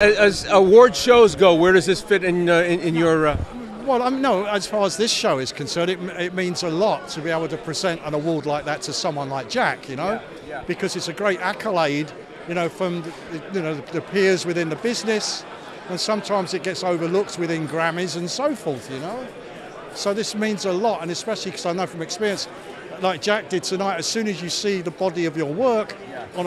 As award shows go, where does this fit in your... Well, no, as far as this show is concerned, it means a lot to be able to present an award like that to someone like Jack, you know, because it's a great accolade, you know, from the peers within the business, and sometimes it gets overlooked within Grammys and so forth, you know. So this means a lot, and especially because I know from experience, like Jack did tonight, as soon as you see the body of your work on a